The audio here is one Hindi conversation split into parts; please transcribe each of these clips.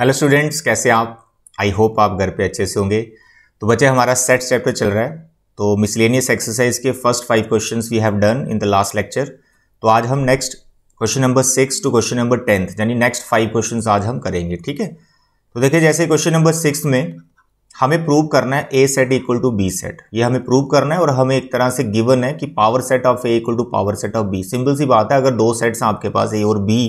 हेलो स्टूडेंट्स, कैसे आप? आई होप आप घर पे अच्छे से होंगे। तो बच्चे, हमारा सेट्स चैप्टर चल रहा है। तो मिसलेनियस एक्सरसाइज के first 5 questions we have done in the last lecture. तो आज हम next question number 6 to question number 10 यानी नेक्स्ट 5 क्वेश्चंस आज हम करेंगे, ठीक है। तो देखिए, जैसे क्वेश्चन नंबर 6 में हमें प्रूव करना है A set equal to B set, ये हमें प्रूव करना है। और हमें एक तरह से गिवन है कि power set of A equal to power set of B. Simple सी बात है, अगर दो सेट्स आपके पास ए और बी,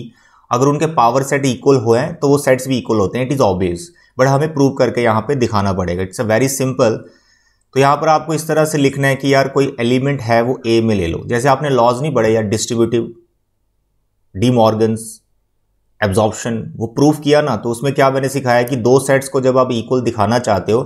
अगर उनके पावर सेट इक्वल हुए हैं तो वो सेट्स भी इक्वल होते हैं, इट इज़ ऑब्वियस। बट हमें प्रूव करके यहाँ पे दिखाना पड़ेगा, इट्स अ वेरी सिंपल। तो यहाँ पर आपको इस तरह से लिखना है कि यार कोई एलिमेंट है वो ए में ले लो। जैसे आपने लॉज नहीं पढ़े यार, डिस्ट्रीब्यूटिव, डी मॉर्गन्स, एब्जॉर्प्शन, वो प्रूव किया ना। तो उसमें क्या मैंने सिखाया कि दो सेट्स को जब आप इक्वल दिखाना चाहते हो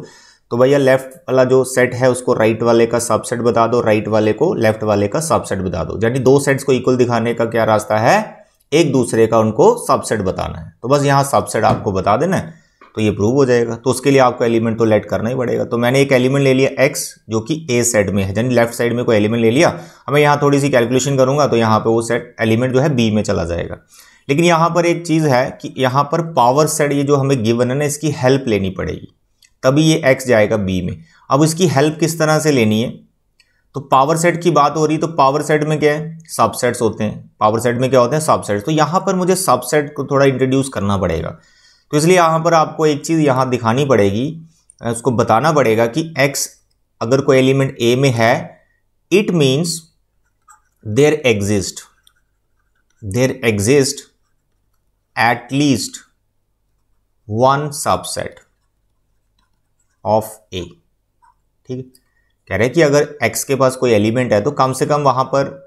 तो भैया लेफ्ट वाला जो सेट है उसको राइट वाले का सबसेट बता दो, राइट वाले को लेफ्ट वाले का सबसेट बता दो। यानी दो सेट्स को इक्वल दिखाने का क्या रास्ता है, एक दूसरे का उनको सबसेट बताना है। तो बस यहाँ सबसेट आपको बता देना है, तो ये प्रूव हो जाएगा। तो उसके लिए आपको एलिमेंट तो लेट करना ही पड़ेगा। तो मैंने एक एलिमेंट ले लिया x जो कि a सेट में है, यानी लेफ्ट साइड में कोई एलिमेंट ले लिया। अब मैं यहाँ थोड़ी सी कैलकुलेशन करूँगा तो यहाँ पे वो सेट एलिमेंट जो है b में चला जाएगा। लेकिन यहाँ पर एक चीज़ है कि यहाँ पर पावर सेट ये जो हमें गिवन है ना, इसकी हेल्प लेनी पड़ेगी, तभी ये x जाएगा b में। अब इसकी हेल्प किस तरह से लेनी है? तो पावर सेट की बात हो रही है, तो पावर सेट में क्या है, सबसेट्स होते हैं। पावर सेट में क्या होते हैं, सबसेट्स। तो यहाँ पर मुझे सबसेट को थोड़ा इंट्रोड्यूस करना पड़ेगा। तो इसलिए यहाँ पर आपको एक चीज़ यहाँ दिखानी पड़ेगी, उसको बताना पड़ेगा कि x अगर कोई एलिमेंट a में है, it means there exist at least one subset of a, ठीक है। कह रहे हैं कि अगर x के पास कोई एलिमेंट है तो कम से कम वहाँ पर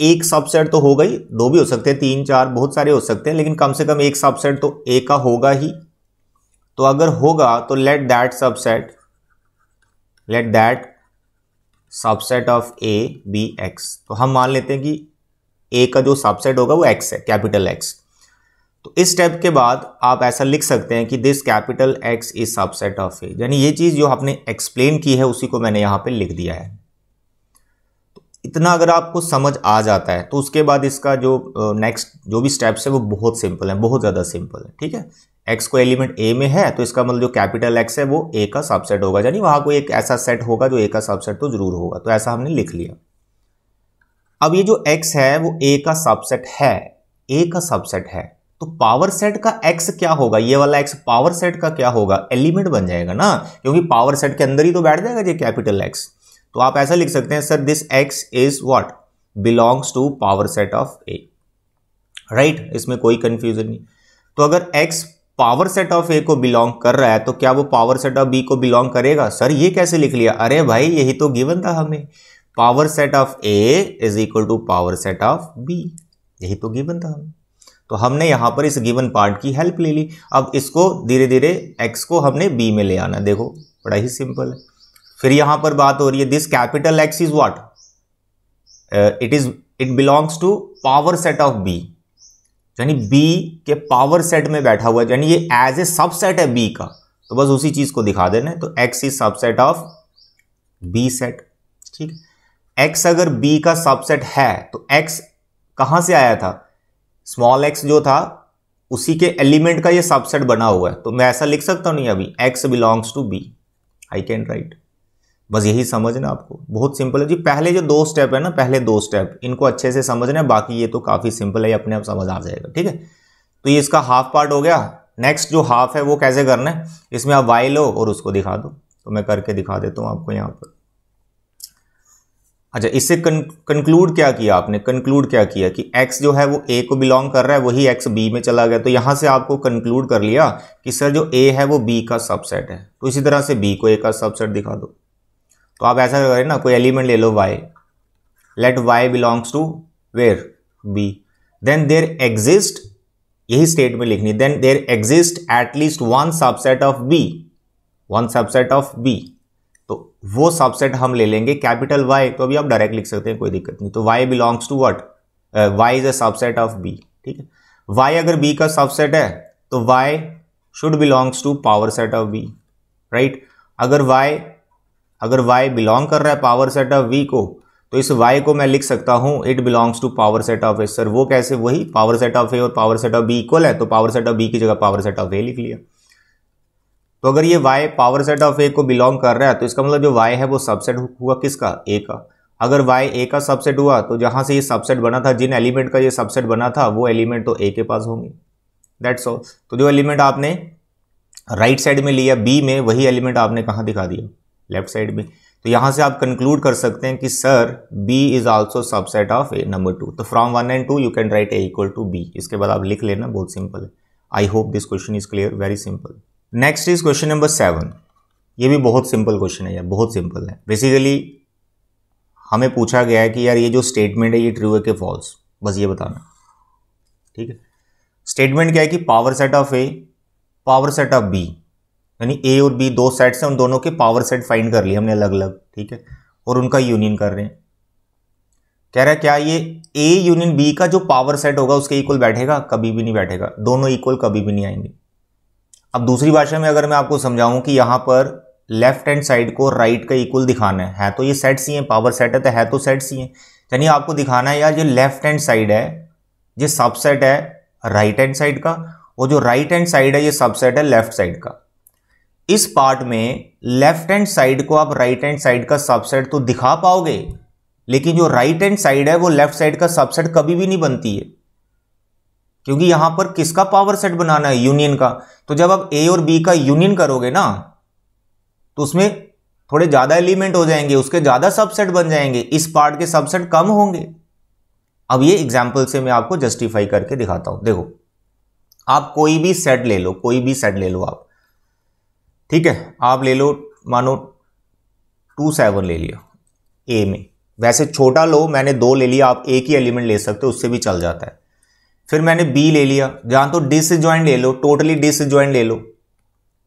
एक सबसेट तो होगा ही। दो भी हो सकते हैं, तीन, चार, बहुत सारे हो सकते हैं, लेकिन कम से कम एक सबसेट तो a का होगा ही। तो अगर होगा तो let that subset of a be x। तो हम मान लेते हैं कि a का जो सबसेट होगा वो x है, कैपिटल X। तो इस स्टेप के बाद आप ऐसा लिख सकते हैं कि this capital X is subset of A, यानी ये चीज़ जो आपने एक्सप्लेन की है उसी को मैंने यहाँ पे लिख दिया है। तो इतना अगर आपको समझ आ जाता है तो उसके बाद इसका जो नेक्स्ट जो भी स्टेप्स है वो बहुत सिंपल है, बहुत ज़्यादा सिंपल है, ठीक है। X को एलिमेंट A में है तो इसका मतलब जो कैपिटल X है वो A का सबसेट होगा, यानी वहाँ कोई एक ऐसा सेट होगा जो A का सबसेट तो ज़रूर होगा। तो ऐसा हमने लिख लिया। अब ये जो X है वो A का सबसेट है, A का सबसेट है, तो पावर सेट का x क्या होगा, ये वाला x पावर सेट का क्या होगा, एलिमेंट बन जाएगा ना, क्योंकि पावर सेट के अंदर ही तो बैठ जाएगा ये कैपिटल X। तो आप ऐसा लिख सकते हैं, sir this x is what belongs to power set of a, right. इसमें कोई कंफ्यूजन नहीं। तो अगर x power set of a को बिलोंग कर रहा है तो क्या वो पावर सेट ऑफ b को बिलोंग करेगा? सर ये कैसे लिख लिया? अरे भाई, यही तो गिवन था हमें, power set of a is equal to power set of b, यही तो गिवन था हमें। तो हमने यहाँ पर इस गिवन पार्ट की हेल्प ले ली। अब इसको धीरे धीरे x को हमने b में ले आना, देखो बड़ा ही सिंपल है। फिर यहाँ पर बात हो रही है this capital X is what, it belongs to power set of b, यानी b के पावर सेट में बैठा हुआ है, यानी ये एज ए सबसेट है b का। तो बस उसी चीज़ को दिखा देना है। तो x is subset of b set, ठीक है। x अगर b का सबसेट है तो x कहाँ से आया था, स्मॉल x जो था उसी के एलिमेंट का ये सबसेट बना हुआ है। तो मैं ऐसा लिख सकता हूँ नहीं, अभी x belongs to b, I can write. बस यही समझना आपको, बहुत सिंपल है जी। पहले जो दो स्टेप है ना, पहले दो स्टेप इनको अच्छे से समझना है, बाकी ये तो काफ़ी सिंपल है, अपने आप समझ आ जाएगा, ठीक है। तो ये इसका हाफ पार्ट हो गया। नेक्स्ट जो हाफ है वो कैसे करना है, इसमें आप y लो और उसको दिखा दो। तो मैं करके दिखा देता हूँ आपको यहाँ पर। अच्छा, इससे कंक्लूड क्या किया आपने, कंक्लूड क्या किया कि x जो है वो a को बिलोंग कर रहा है, वही x b में चला गया। तो यहाँ से आपको कंक्लूड कर लिया कि सर जो a है वो b का सबसेट है। तो इसी तरह से b को a का सबसेट दिखा दो। तो आप ऐसा करें ना, कोई एलिमेंट ले लो y, let y belongs to where b, then there exist, यही स्टेट में लिखनी, then there exist at least one subset of b, one subset of b। तो वो सबसेट हम ले लेंगे कैपिटल Y। तो अभी आप डायरेक्ट लिख सकते हैं, कोई दिक्कत नहीं। तो Y belongs to what, Y is a subset of B, ठीक है। Y अगर B का सबसेट है तो Y should belongs to power set of B, right. अगर Y बिलोंग कर रहा है पावर सेट ऑफ B को तो इस y को मैं लिख सकता हूँ it belongs to power set of A. Sir वो कैसे? वही पावर सेट ऑफ ए और power set of B equal है, तो पावर सेट ऑफ बी की जगह पावर सेट ऑफ ए लिख लिया। तो अगर ये y power set of A को बिलोंग कर रहा है तो इसका मतलब जो y है वो सबसेट हुआ किसका? a का। अगर y a का सबसेट हुआ तो जहाँ से ये सबसेट बना था, जिन एलिमेंट का ये सबसेट बना था वो एलिमेंट तो a के पास होंगे। That's all. तो जो एलिमेंट आपने राइट साइड में लिया b में, वही एलिमेंट आपने कहाँ दिखा दिया? लेफ्ट साइड में। तो यहाँ से आप कंक्लूड कर सकते हैं कि sir B is also subset of A। Number 2, तो from 1 and 2 you can write A equal to B। इसके बाद आप लिख लेना, बहुत सिंपल है। I hope this question is clear, very simple. Next is question number 7। ये भी बहुत सिंपल क्वेश्चन है यार, बहुत सिंपल है। बेसिकली हमें पूछा गया है कि यार ये जो स्टेटमेंट है ये ट्रू है कि फॉल्स, बस ये बताना। ठीक है, स्टेटमेंट क्या है कि power set of A power set of B, यानी ए और बी दो सेट्स हैं, उन दोनों के पावर सेट फाइंड कर लिए हमने अलग अलग। ठीक है, और उनका यूनियन कर रहे हैं। कह रहा है क्या ये ए यूनियन बी का जो पावर सेट होगा उसके इक्वल बैठेगा? कभी भी नहीं बैठेगा, दोनों इक्वल कभी भी नहीं आएंगे। अब दूसरी भाषा में अगर मैं आपको समझाऊं कि यहाँ पर लेफ्ट हैंड साइड को राइट का इक्वल दिखाना है तो ये सेट्स ही हैं, पावर सेट है तो है तो सेट्स ही हैं। यानी आपको दिखाना है यार जो लेफ्ट हैंड साइड है ये सबसेट है राइट हैंड साइड का, और जो राइट हैंड साइड है ये सबसेट है लेफ्ट साइड का। इस पार्ट में लेफ्ट हैंड साइड को आप राइट हैंड साइड का सबसेट तो दिखा पाओगे, लेकिन जो राइट हैंड साइड है वो लेफ्ट साइड का सबसेट कभी भी नहीं बनती है, क्योंकि यहां पर किसका पावर सेट बनाना है? यूनियन का। तो जब आप ए और बी का यूनियन करोगे ना तो उसमें थोड़े ज्यादा एलिमेंट हो जाएंगे, उसके ज्यादा सबसेट बन जाएंगे, इस पार्ट के सबसेट कम होंगे। अब ये एग्जाम्पल से मैं आपको जस्टिफाई करके दिखाता हूं। देखो, आप कोई भी सेट ले लो, कोई भी सेट ले लो आप, ठीक है, आप ले लो, मानो 27 ले लिया ए में। वैसे छोटा लो, मैंने 2 ले लिया, आप एक ही एलिमेंट ले सकते हो, उससे भी चल जाता है। फिर मैंने बी ले लिया, जहाँ तो डिसजॉइंट ले लो, टोटली डिसजॉइंट ले लो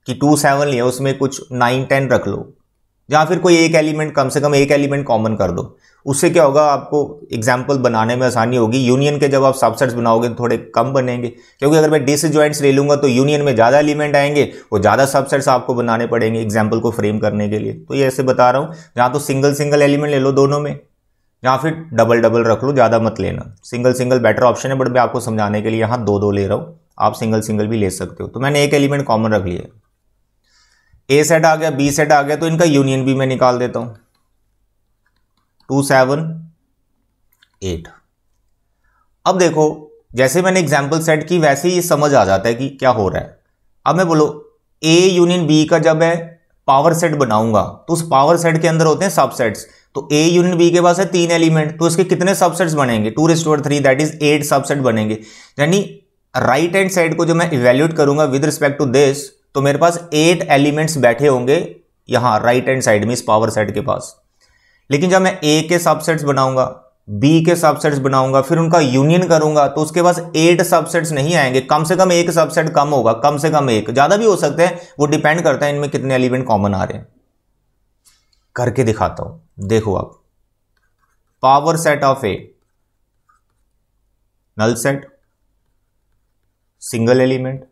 कि 27 लिया उसमें कुछ 9 10 रख लो, जहाँ फिर कोई एक एलिमेंट, कम से कम एक एलिमेंट कॉमन कर दो। उससे क्या होगा, आपको एग्जाम्पल बनाने में आसानी होगी। यूनियन के जब आप सबसेट्स बनाओगे तो थोड़े कम बनेंगे, क्योंकि अगर मैं डिसजॉइंट्स ले लूँगा तो यूनियन में ज़्यादा एलिमेंट आएंगे और ज़्यादा सबसेट्स आपको बनाने पड़ेंगे एग्जाम्पल को फ्रेम करने के लिए। तो ये ऐसे बता रहा हूँ, जहाँ तो सिंगल सिंगल एलिमेंट ले लो दोनों में, जहाँ फिर डबल डबल रख लो, ज़्यादा मत लेना। सिंगल सिंगल बेटर ऑप्शन है, बट मैं आपको समझाने के लिए यहाँ 2 2 ले रहा हूँ, आप सिंगल सिंगल भी ले सकते हो। तो मैंने एक एलिमेंट कॉमन रख लिया, ए सेट आ गया, बी सेट आ गया, तो इनका यूनियन भी मैं निकाल देता हूँ, 2 7 8। अब देखो, जैसे मैंने एग्जाम्पल सेट की वैसे ही समझ आ जाता है कि क्या हो रहा है। अब मैं बोलो ए यूनियन बी का जब मैं पावर सेट बनाऊंगा तो उस पावर सेट के अंदर होते हैं सबसेट्स, तो ए यूनियन बी के पास है 3 एलिमेंट, तो इसके कितने सबसेट्स बनेंगे? 2 3, दैट इज 8 सबसेट बनेंगे। यानी राइट हैंड साइड को जब मैं इवेल्यूएट करूंगा विद रिस्पेक्ट टू दिस, तो मेरे पास 8 एलिमेंट्स बैठे होंगे यहाँ राइट हैंड साइड में इस पावर सेट के पास। लेकिन जब मैं ए के सबसेट्स बनाऊंगा, बी के सबसेट्स बनाऊंगा, फिर उनका यूनियन करूंगा तो उसके पास 8 सबसेट्स नहीं आएंगे, कम से कम एक सबसेट कम होगा, कम से कम एक, ज्यादा भी हो सकते हैं, वो डिपेंड करता है इनमें कितने एलिमेंट कॉमन आ रहे हैं। करके दिखाता हूं, देखो आप, power set of A null set, single element,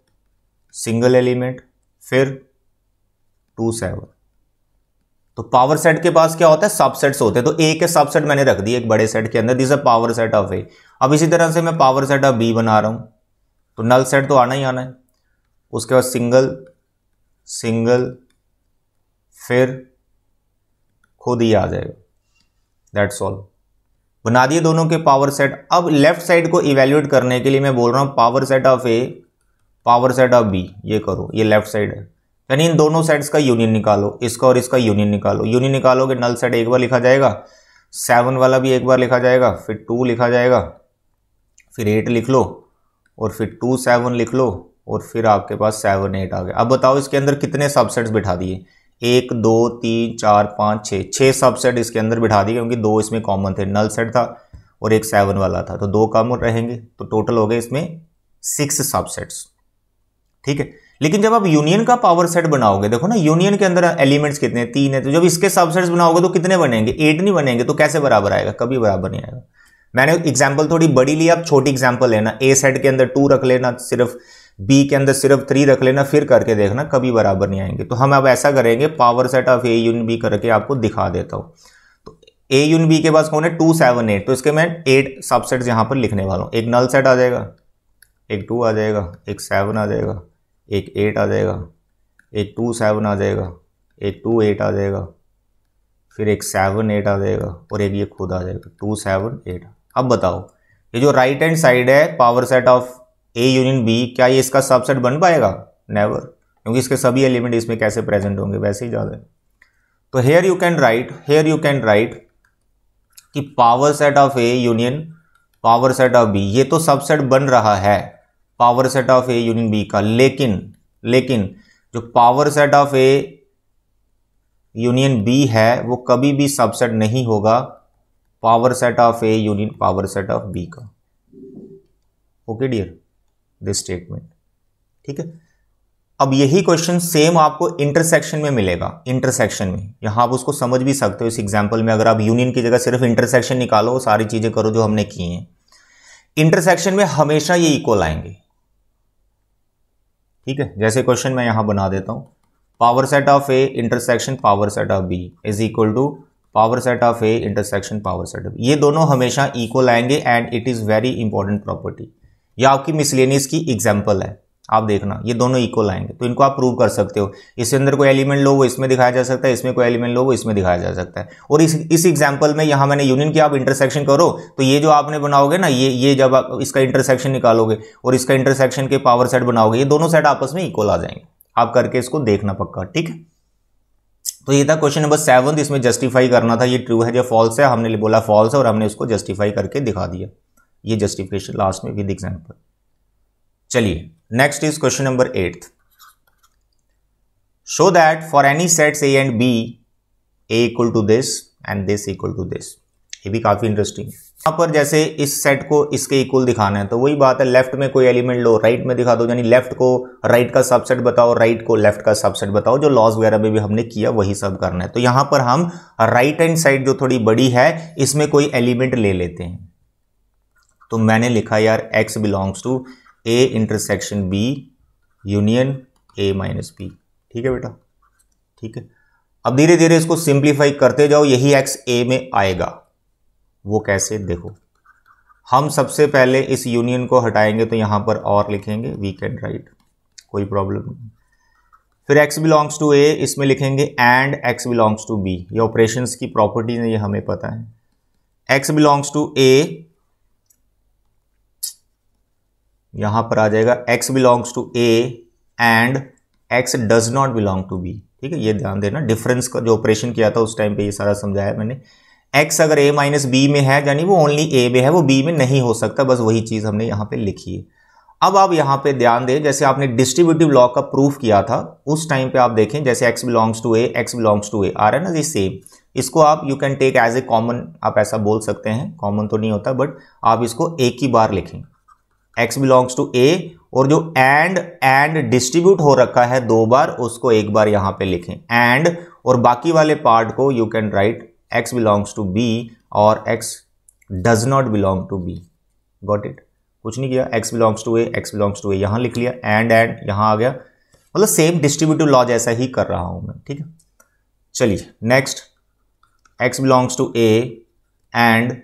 single element, फिर 27। तो पावर सेट के पास क्या होता है? सबसेट्स होते हैं, तो ए के सबसेट मैंने रख दिए एक बड़े सेट के अंदर, this is power set of A. अब इसी तरह से मैं पावर सेट ऑफ बी बना रहा हूं, तो नल सेट तो आना ही आना है, उसके बाद सिंगल सिंगल, फिर खुद ही आ जाएगा। दैट्स ऑल, बना दिए दोनों के पावर सेट। अब लेफ्ट साइड को इवेल्यूएट करने के लिए मैं बोल रहा हूं power set of A power set of B, ये करो, ये लेफ्ट साइड है, यानी इन दोनों सेट्स का यूनियन निकालो, इसका और इसका यूनियन निकालो। यूनियन निकालोगे, नल सेट एक बार लिखा जाएगा, 7 वाला भी एक बार लिखा जाएगा, फिर 2 लिखा जाएगा, फिर 8 लिख लो, और फिर 2 7 लिख लो, और फिर आपके पास 7 8 आ गया। अब बताओ इसके अंदर कितने सबसेट्स बिठा दिए? 1 2 3 4 5 6 सबसेट इसके अंदर बिठा दिए, क्योंकि 2 इसमें कॉमन थे, नल सेट था और एक 7 वाला था, तो 2 कम रहेंगे, तो टोटल हो गए इसमें 6 सबसेट्स। ठीक है, लेकिन जब आप यूनियन का पावर सेट बनाओगे, देखो ना यूनियन के अंदर एलिमेंट्स कितने? 3 है, तो जब इसके सबसेट्स बनाओगे तो कितने बनेंगे? 8 नहीं बनेंगे, तो कैसे बराबर आएगा? कभी बराबर नहीं आएगा। मैंने एग्जाम्पल थोड़ी बड़ी ली, आप छोटी एग्जाम्पल लेना, ए सेट के अंदर 2 रख लेना सिर्फ, बी के अंदर सिर्फ 3 रख लेना, फिर करके देखना कभी बराबर नहीं आएंगे। तो हम अब ऐसा करेंगे, power set of A union B करके आपको दिखा देता हूँ। तो ए यून बी के पास कौन है 2 7 8, तो इसके मैं 8 सबसेट्स यहाँ पर लिखने वाला हूँ। एक नल सेट आ जाएगा, एक 2 आ जाएगा, एक 7 आ जाएगा, एक 8 आ जाएगा, एक 2 7 आ जाएगा, एक 2 8 आ जाएगा, फिर एक 7 8 आ जाएगा और एक ये खुद आ जाएगा 2 7 8। अब बताओ ये जो राइट हैंड साइड है power set of A union B, क्या ये इसका सबसेट बन पाएगा? नेवर, क्योंकि इसके सभी एलिमेंट इसमें कैसे प्रेजेंट होंगे वैसे ही ज़्यादा है। तो हेयर यू कैन राइट कि power set of A union power set of B, ये तो सबसेट बन रहा है power set of A union B का, लेकिन जो power set of A union B है वो कभी भी सबसेट नहीं होगा power set of A union power set of B का। ओके डियर, दिस स्टेटमेंट ठीक है। अब यही क्वेश्चन सेम आपको इंटरसेक्शन में मिलेगा। इंटरसेक्शन में यहाँ आप उसको समझ भी सकते हो इस एग्जाम्पल में, अगर आप यूनियन की जगह सिर्फ इंटरसेक्शन निकालो, सारी चीज़ें करो जो हमने की हैं। इंटरसेक्शन में हमेशा ये इक्वल आएंगे, ठीक है। जैसे क्वेश्चन मैं यहाँ बना देता हूँ, power set of A intersection power set of B is equal to power set of A intersection power set of B, ये दोनों हमेशा इक्वल आएंगे and it is very important property. ये आपकी मिसलेनियस की एग्जाम्पल है, आप देखना ये दोनों इक्वल आएंगे, तो इनको आप प्रूव कर सकते हो। इसके अंदर कोई एलिमेंट लो वो इसमें दिखाया जा सकता है, इसमें कोई एलिमेंट लो वो इसमें दिखाया जा सकता है। और इस एग्जाम्पल में यहाँ मैंने यूनियन की आप इंटरसेक्शन करो तो ये जो आपने बनाओगे ना, ये जब आप इसका इंटरसेक्शन निकालोगे और इसका इंटरसेक्शन के पावर सेट बनाओगे, ये दोनों सेट आपस में इक्वल आ जाएंगे। आप करके इसको देखना पक्का, ठीक है। तो ये था क्वेश्चन नंबर 7, इसमें जस्टिफाई करना था ये ट्रू है या फॉल्स है। हमने बोला फॉल्स है और हमने इसको जस्टिफाई करके दिखा दिया, ये जस्टिफिकेशन लास्ट में विद एग्जाम्पल। चलिए next is question number 8। Show that for any sets A and B A equal to this and this equal to this. ये भी काफी इंटरेस्टिंग है। यहाँ पर जैसे इस सेट को इसके इक्वल दिखाना है तो वही बात है, लेफ्ट में कोई एलिमेंट लो राइट में दिखा दो, यानी लेफ्ट को राइट का सबसेट बताओ, राइट को लेफ्ट का सबसेट बताओ, जो लॉस वगैरह में भी हमने किया वही सब करना है। तो यहाँ पर हम राइट हैंड साइड जो थोड़ी बड़ी है इसमें कोई एलिमेंट ले लेते हैं। तो मैंने लिखा यार x belongs to A intersection B union A minus B, ठीक है बेटा, ठीक है। अब धीरे धीरे इसको सिंप्लीफाई करते जाओ, यही एक्स ए में आएगा। वो कैसे देखो, हम सबसे पहले इस यूनियन को हटाएंगे तो यहाँ पर और लिखेंगे वी कैन राइट, कोई प्रॉब्लम नहीं। फिर एक्स बिलोंग्स टू ए इसमें लिखेंगे and x belongs to B, ये ऑपरेशंस की प्रॉपर्टीज है, ये हमें पता है। एक्स बिलोंग्स टू ए यहाँ पर आ जाएगा x belongs to a and x does not belong to b, ठीक है। ये ध्यान देना, डिफरेंस का जो ऑपरेशन किया था उस टाइम पे ये सारा समझाया मैंने। x अगर a माइनस बी में है यानी वो ओनली a में है, वो b में नहीं हो सकता, बस वही चीज़ हमने यहाँ पे लिखी है। अब आप यहाँ पे ध्यान दें, जैसे आपने डिस्ट्रीब्यूटिव लॉ का प्रूफ किया था उस टाइम पे आप देखें, जैसे x belongs to A x belongs to A आ रहा है ना, ये सेम इसको आप you can take as a common, आप ऐसा बोल सकते हैं, कॉमन तो नहीं होता बट आप इसको एक ही बार लिखें x बिलोंग्स टू a, और जो एंड डिस्ट्रीब्यूट हो रखा है दो बार उसको एक बार यहाँ पे लिखें एंड, और बाकी वाले पार्ट को you can write x belongs to b और x does not belong to b। Got it? कुछ नहीं किया, x बिलोंग्स टू a यहाँ लिख लिया, एंड यहाँ आ गया, मतलब सेम डिस्ट्रीब्यूटिव लॉ जैसा ही कर रहा हूँ मैं, ठीक है। चलिए next x belongs to a and,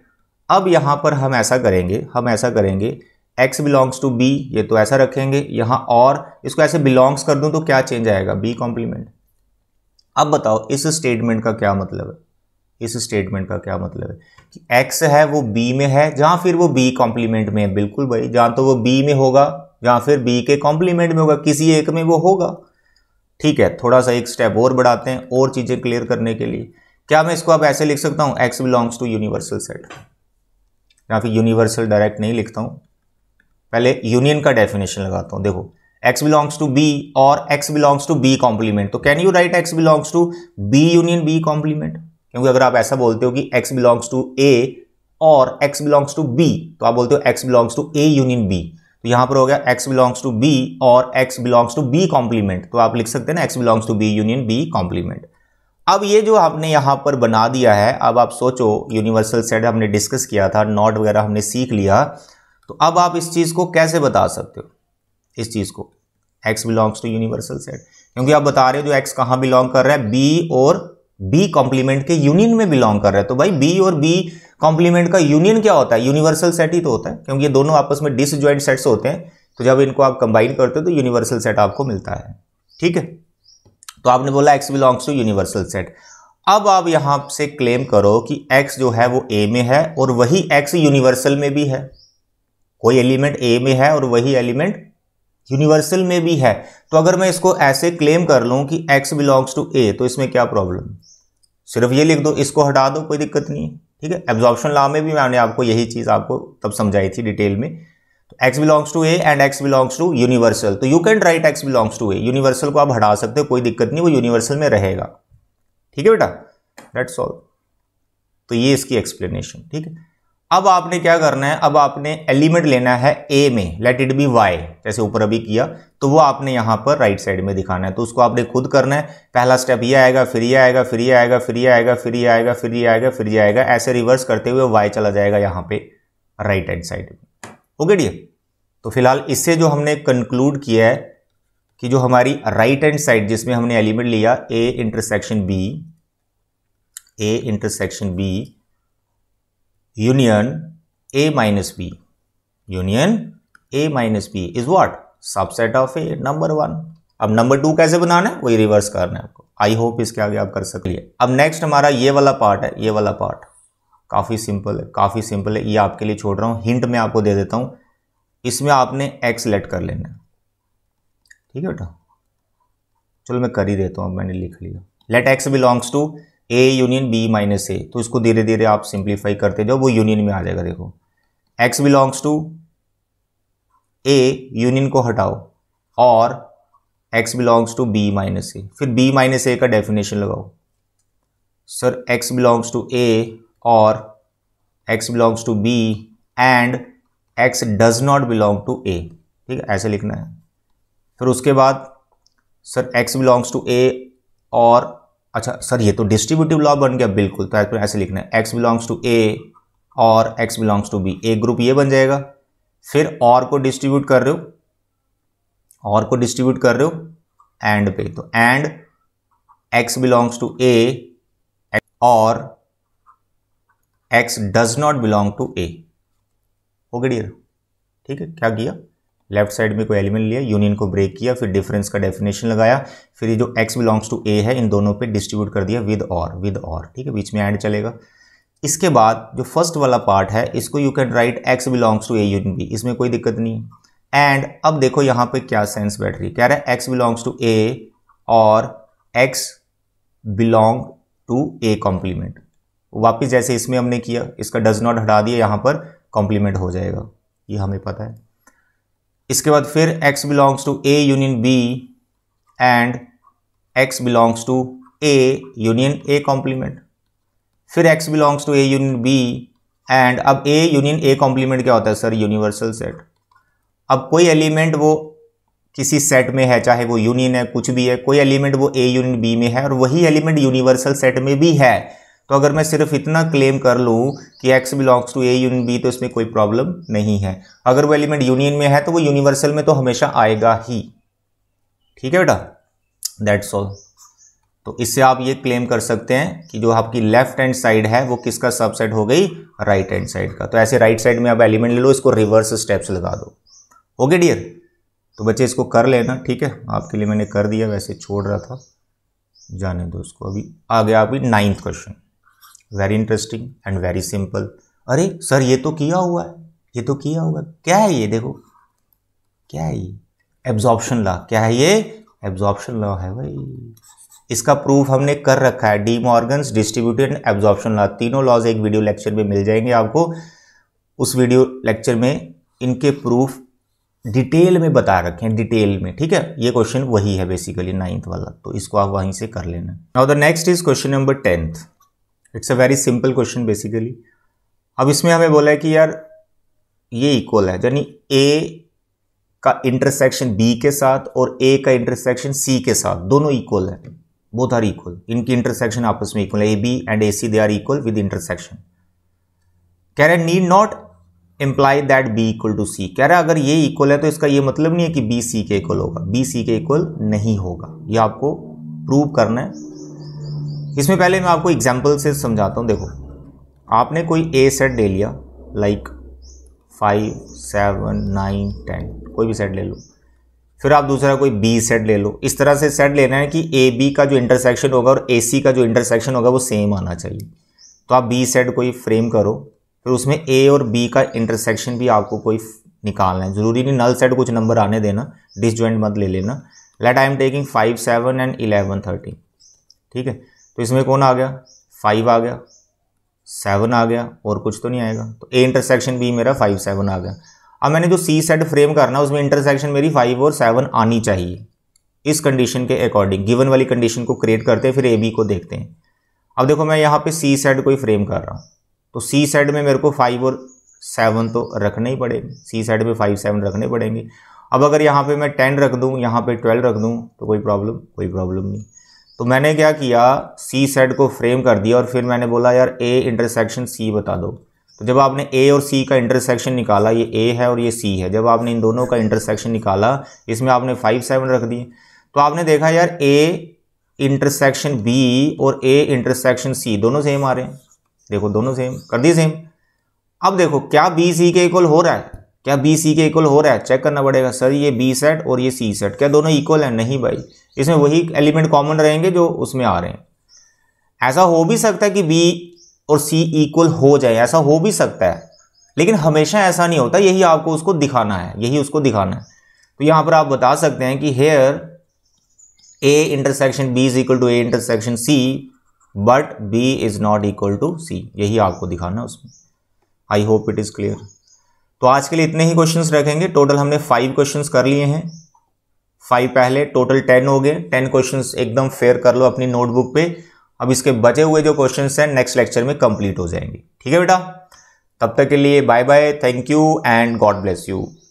अब यहाँ पर हम ऐसा करेंगे x बिलोंग्स टू b, ये तो ऐसा रखेंगे यहाँ, और इसको ऐसे बिलोंग्स कर दूं तो क्या चेंज आएगा, b कॉम्प्लीमेंट। अब बताओ इस स्टेटमेंट का क्या मतलब है, इस स्टेटमेंट का क्या मतलब है कि x है वो b में है, जहाँ फिर वो b कॉम्प्लीमेंट में है। बिल्कुल भाई, जहाँ तो वो b में होगा जहाँ फिर b के कॉम्प्लीमेंट में होगा, किसी एक में वो होगा, ठीक है। थोड़ा सा एक स्टेप और बढ़ाते हैं और चीज़ें क्लियर करने के लिए। क्या मैं इसको अब ऐसे लिख सकता हूँ x belongs to universal set, जहाँ फिर यूनिवर्सल डायरेक्ट नहीं लिखता हूँ, पहले यूनियन का डेफिनेशन लगाता हूँ। देखो x बिलोंग्स टू b और x belongs to b complement, तो can you write x belongs to b union b complement, क्योंकि अगर आप ऐसा बोलते हो कि x बिलोंग्स टू a और x बिलोंग्स टू b तो आप बोलते हो x belongs to a union b, तो यहाँ पर हो गया x बिलोंग्स टू b और x belongs to b complement, तो आप लिख सकते हैं ना x belongs to b union b complement. अब ये जो आपने यहाँ पर बना दिया है, अब आप सोचो यूनिवर्सल सेट हमने डिस्कस किया था, नॉट वगैरह हमने सीख लिया, तो अब आप इस चीज़ को कैसे बता सकते हो, इस चीज़ को x belongs to universal set, क्योंकि आप बता रहे हो जो x कहाँ बिलोंग कर रहा है b और बी कॉम्प्लीमेंट के यूनियन में बिलोंग कर रहा है, तो भाई बी और बी कॉम्प्लीमेंट का यूनियन क्या होता है, यूनिवर्सल सेट ही तो होता है, क्योंकि ये दोनों आपस में डिसजॉइंट सेट्स होते हैं, तो जब इनको आप कंबाइन करते हो तो यूनिवर्सल सेट आपको मिलता है। ठीक है, तो आपने बोला x belongs to universal set. अब आप यहाँ से क्लेम करो कि एक्स जो है वो ए में है और वही एक्स यूनिवर्सल में भी है, कोई एलिमेंट ए में है और वही एलिमेंट यूनिवर्सल में भी है। तो अगर मैं इसको ऐसे क्लेम कर लूँ कि एक्स बिलोंग्स टू ए, तो इसमें क्या प्रॉब्लम, सिर्फ ये लिख दो, इसको हटा दो, कोई दिक्कत नहीं है। ठीक है, एब्जॉर्प्शन लॉ में भी मैंने आपको यही चीज़ आपको तब समझाई थी डिटेल में। तो x belongs to A and x belongs to universal, तो you can write x belongs to A, universal को आप हटा सकते हो, कोई दिक्कत नहीं, वो यूनिवर्सल में रहेगा। ठीक है बेटा, दैट्स ऑल। तो ये इसकी एक्सप्लेनेशन। ठीक है, अब आपने क्या करना है, अब आपने एलिमेंट लेना है ए में, लेट इट बी वाई, जैसे ऊपर अभी किया, तो वो आपने यहाँ पर राइट साइड में दिखाना है। तो उसको आपने खुद करना है, पहला स्टेप ये आएगा, फिर ये आएगा, फिर ये आएगा, फिर ये आएगा, फिर ये आएगा, फिर ये आएगा, फिर ये आएगा, ऐसे रिवर्स करते हुए वाई चला जाएगा यहाँ पे राइट हैंड साइड में। ओके डियर, तो फिलहाल इससे जो हमने कंक्लूड किया है कि जो हमारी राइट हैंड साइड जिसमें हमने एलिमेंट लिया A intersection B, A intersection B union A minus B, union A minus B is what, subset of A, number one. अब नंबर टू कैसे बनाना है, वही रिवर्स करना है आपको। आई होप इसके आगे आप कर सकिए। अब नेक्स्ट हमारा ये वाला पार्ट है, ये वाला पार्ट काफ़ी सिंपल है, काफ़ी सिंपल है, ये आपके लिए छोड़ रहा हूँ, हिंट मैं आपको दे देता हूँ। इसमें आपने एक्स लेट कर लेना है। ठीक है बेटा, चलो मैं कर ही देता हूँ, अब मैंने लिख लिया, let x belongs to A union B minus A. तो इसको धीरे धीरे आप सिंप्लीफाई करते जाओ, वो यूनियन में आ जाएगा। देखो x belongs to A union को हटाओ और x belongs to B minus A, फिर बी माइनस ए का डेफिनेशन लगाओ। Sir x belongs to A और x belongs to B and x does not belong to A. ठीक है, ऐसे लिखना है। फिर उसके बाद sir x belongs to A और, अच्छा सर ये तो डिस्ट्रीब्यूटिव लॉ बन गया, बिल्कुल, तो ऐसे लिखना है एक्स बिलोंग्स टू ए और एक्स बिलोंग्स टू बी, एक ग्रुप ये बन जाएगा, फिर और को डिस्ट्रीब्यूट कर रहे हो, और को डिस्ट्रीब्यूट कर रहे हो एंड पे, तो and x belongs to A और x does not belong to A. Okay dear, ठीक है, क्या किया, लेफ्ट साइड में कोई एलिमेंट लिया, यूनियन को ब्रेक किया, फिर डिफरेंस का डेफिनेशन लगाया, फिर ये जो एक्स बिलोंग्स टू ए है इन दोनों पे डिस्ट्रीब्यूट कर दिया विद और, विद और। ठीक है, बीच में ऐड चलेगा। इसके बाद जो फर्स्ट वाला पार्ट है इसको you can write x belongs to A union B, इसमें कोई दिक्कत नहीं है। एंड अब देखो यहाँ पे क्या सेंस बैठ रही है, कह रहा है एक्स बिलोंग्स टू ए और x belong to A complement. वापस जैसे इसमें हमने किया, इसका डज नॉट हटा दिया, यहाँ पर कॉम्प्लीमेंट हो जाएगा, ये हमें पता है। इसके बाद फिर x belongs to a union b and x belongs to a union a complement, फिर x belongs to a union b and अब a यूनियन a कॉम्प्लीमेंट क्या होता है, सर यूनिवर्सल सेट। अब कोई एलिमेंट वो किसी सेट में है, चाहे वो यूनियन है कुछ भी है, कोई एलिमेंट वो a यूनियन b में है और वही एलिमेंट यूनिवर्सल सेट में भी है, तो अगर मैं सिर्फ इतना क्लेम कर लूँ कि x belongs to a union b, तो इसमें कोई प्रॉब्लम नहीं है। अगर वो एलिमेंट यूनियन में है तो वो यूनिवर्सल में तो हमेशा आएगा ही। ठीक है बेटा, दैट्स ऑल। तो इससे आप ये क्लेम कर सकते हैं कि जो आपकी लेफ्ट हैंड साइड है वो किसका सबसेट हो गई, राइट हैंड साइड का। तो ऐसे राइट साइड में आप एलिमेंट ले लो, इसको रिवर्स स्टेप्स लगा दो। ओके डियर, तो बच्चे इसको कर लेना। ठीक है, आपके लिए मैंने कर दिया, वैसे छोड़ रहा था, जाने दो उसको। अभी आ गया अभी 9th question, very interesting and very simple. अरे सर ये तो किया हुआ है, ये तो किया हुआ है, क्या है ये, देखो क्या है ये, एब्जॉर्प्शन लॉ। क्या है ये, एब्जॉर्प्शन लॉ है भाई। इसका प्रूफ हमने कर रखा है, De Morgan's, distributive and absorption law, तीनों लॉज एक वीडियो लेक्चर में मिल जाएंगे आपको। उस वीडियो लेक्चर में इनके प्रूफ डिटेल में बता रखे हैं, डिटेल में। ठीक है, ये क्वेश्चन वही है बेसिकली 9th वाला, तो इसको आप वहीं से कर लेना। Now the next is question number 10th। It's a very simple question basically. अब इसमें हमें बोला है कि यार ये इक्वल है, यानी ए का इंटरसेक्शन बी के साथ और ए का इंटरसेक्शन सी के साथ, दोनों इक्वल है, बोथ आर इक्वल, इनकी इंटरसेक्शन आपस में इक्वल है, A B and A C they are equal with intersection. कह रहे need not imply that B equal to C. कह रहा अगर ये इक्वल है तो इसका ये मतलब नहीं है कि बी सी के इक्वल होगा, बी सी के इक्वल नहीं होगा, ये आपको प्रूव करना है। इसमें पहले मैं आपको एग्जाम्पल से समझाता हूँ। देखो, आपने कोई ए सेट ले लिया, लाइक 5, 7, 9, 10 कोई भी सेट ले लो। फिर आप दूसरा कोई बी सेट ले लो। इस तरह से सेट लेना है कि ए बी का जो इंटरसेक्शन होगा और ए सी का जो इंटरसेक्शन होगा वो सेम आना चाहिए। तो आप बी सेट कोई फ्रेम करो, फिर उसमें ए और बी का इंटरसेक्शन भी आपको कोई निकालना है। ज़रूरी नहीं नल सेट, कुछ नंबर आने देना, डिसजॉइंट मत ले लेना। Let I am taking 5, 7 and 11, 13। ठीक है, तो इसमें कौन आ गया? 5 आ गया, 7 आ गया, और कुछ तो नहीं आएगा। तो ए इंटरसेक्शन बी मेरा 5, 7 आ गया। अब मैंने जो सी सेट फ्रेम करना है उसमें इंटरसेक्शन मेरी 5 और 7 आनी चाहिए। इस कंडीशन के अकॉर्डिंग गिवन वाली कंडीशन को क्रिएट करते हैं, फिर ए बी को देखते हैं। अब देखो, मैं यहाँ पे सी सेट कोई फ्रेम कर रहा हूँ, तो सी सेट में मेरे को 5 और 7 तो रखने ही पड़ेंगे। सी सेट में 5, 7 रखने पड़ेंगे। अब अगर यहाँ पे मैं 10 रख दूँ, यहाँ पे 12 रख दूँ, तो कोई प्रॉब्लम नहीं। तो मैंने क्या किया, सी सेट को फ्रेम कर दिया और फिर मैंने बोला यार ए इंटरसेक्शन सी बता दो। तो जब आपने ए और सी का इंटरसेक्शन निकाला, ये ए है और ये सी है, जब आपने इन दोनों का इंटरसेक्शन निकाला, इसमें आपने 5, 7 रख दिए। तो आपने देखा यार ए इंटरसेक्शन बी और ए इंटरसेक्शन सी दोनों सेम आ रहे हैं। देखो, दोनों सेम कर दिए, सेम। अब देखो, क्या बी सी के इक्वल हो रहा है? क्या बी सी के इक्वल हो रहा है? चेक करना पड़ेगा, सर ये बी सेट और ये सी सेट क्या दोनों इक्वल है? नहीं भाई, इसमें वही एलिमेंट कॉमन रहेंगे जो उसमें आ रहे हैं। ऐसा हो भी सकता है कि बी और सी इक्वल हो जाए, ऐसा हो भी सकता है, लेकिन हमेशा ऐसा नहीं होता। यही आपको उसको दिखाना है, यही उसको दिखाना है। तो यहाँ पर आप बता सकते हैं कि here A intersection B is equal to A intersection C, but B is not equal to C. यही आपको दिखाना है उसमें। I hope it is clear. तो आज के लिए इतने ही क्वेश्चंस रखेंगे। टोटल हमने 5 क्वेश्चंस कर लिए हैं, 5 पहले, टोटल 10 हो गए। 10 क्वेश्चंस एकदम फेयर कर लो अपनी नोटबुक पे। अब इसके बचे हुए जो क्वेश्चंस हैं नेक्स्ट लेक्चर में कंप्लीट हो जाएंगे। ठीक है बेटा, तब तक के लिए bye bye, thank you and God bless you.